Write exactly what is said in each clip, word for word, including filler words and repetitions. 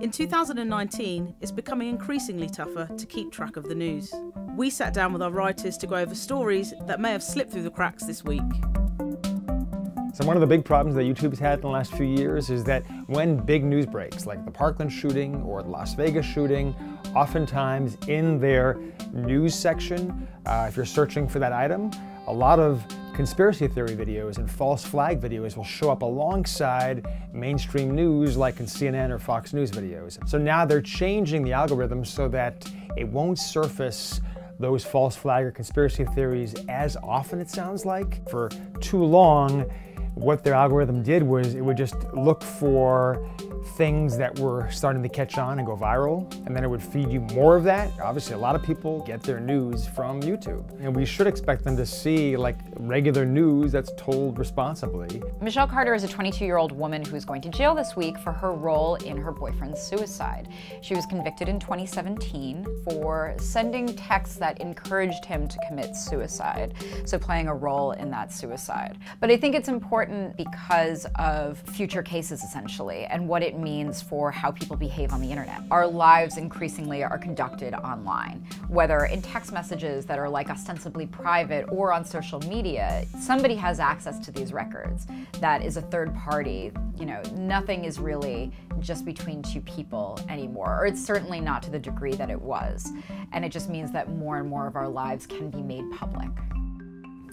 In two thousand nineteen, it's becoming increasingly tougher to keep track of the news. We sat down with our writers to go over stories that may have slipped through the cracks this week. So one of the big problems that YouTube's had in the last few years is that when big news breaks, like the Parkland shooting or the Las Vegas shooting, oftentimes in their news section, uh, if you're searching for that item, a lot of conspiracy theory videos and false flag videos will show up alongside mainstream news like in C N N or Fox News videos. So now they're changing the algorithm so that it won't surface those false flag or conspiracy theories as often, it sounds like. For too long, what their algorithm did was it would just look for things that were starting to catch on and go viral, and then it would feed you more of that. Obviously, a lot of people get their news from YouTube, and we should expect them to see like regular news that's told responsibly. Michelle Carter is a twenty-two-year-old woman who is going to jail this week for her role in her boyfriend's suicide. She was convicted in twenty seventeen for sending texts that encouraged him to commit suicide, so playing a role in that suicide. But I think it's important because of future cases, essentially, and what it means for how people behave on the internet. Our lives increasingly are conducted online, whether in text messages that are like ostensibly private or on social media. Somebody has access to these records that is a third party. You know, nothing is really just between two people anymore, or it's certainly not to the degree that it was. And it just means that more and more of our lives can be made public.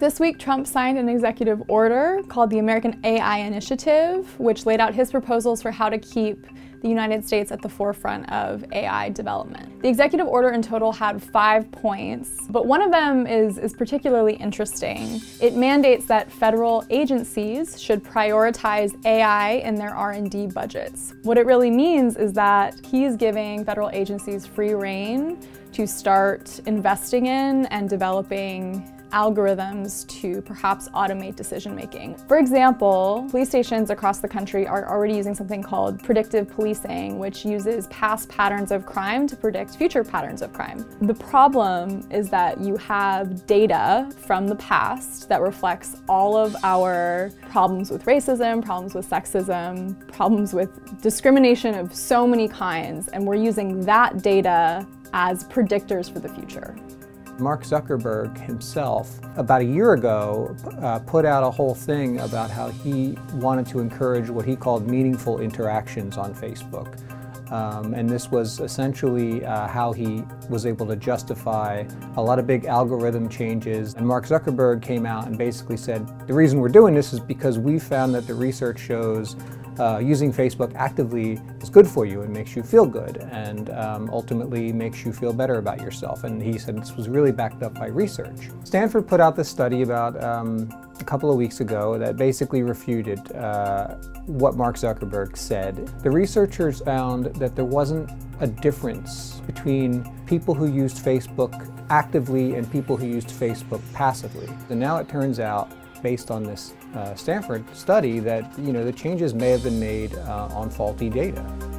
This week, Trump signed an executive order called the American A I Initiative, which laid out his proposals for how to keep the United States at the forefront of A I development. The executive order in total had five points, but one of them is, is particularly interesting. It mandates that federal agencies should prioritize A I in their R and D budgets. What it really means is that he's giving federal agencies free rein to start investing in and developing algorithms to perhaps automate decision making. For example, police stations across the country are already using something called predictive policing, which uses past patterns of crime to predict future patterns of crime. The problem is that you have data from the past that reflects all of our problems with racism, problems with sexism, problems with discrimination of so many kinds, and we're using that data as predictors for the future. Mark Zuckerberg himself, about a year ago, uh, put out a whole thing about how he wanted to encourage what he called meaningful interactions on Facebook. Um, and this was essentially uh, how he was able to justify a lot of big algorithm changes. And Mark Zuckerberg came out and basically said, the reason we're doing this is because we found that the research shows Uh, using Facebook actively is good for you and makes you feel good and um, ultimately makes you feel better about yourself. And he said this was really backed up by research. Stanford put out this study about um, a couple of weeks ago that basically refuted uh, what Mark Zuckerberg said. The researchers found that there wasn't a difference between people who used Facebook actively and people who used Facebook passively. And now it turns out, based on this uh, Stanford study, that you know the changes may have been made uh, on faulty data.